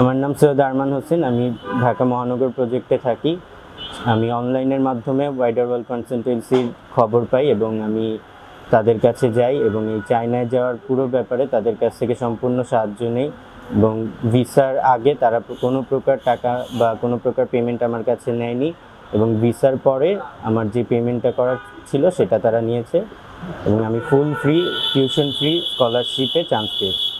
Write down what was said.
আমার নাম সৈয়দ আরমান হোসেন, আমি ঢাকা মহানগর প্রজেক্টে থাকি। আমি অনলাইনের মাধ্যমে ওয়াইডার ওয়ার্ল্ড কনসালটেন্সির খবর পাই এবং আমি তাদের কাছে যাই এবং এই চায়নায় যাওয়ার পুরো ব্যাপারে তাদের কাছ থেকে সম্পূর্ণ সাহায্য নেই এবং ভিসার আগে তারা কোনো প্রকার টাকা বা কোনো প্রকার পেমেন্ট আমার কাছে নেয়নি এবং ভিসার পরে আমার যে পেমেন্টটা করার ছিল সেটা তারা নিয়েছে এবং আমি ফুল ফ্রি, টিউশন ফ্রি, স্কলারশিপে চান্স পেয়েছি।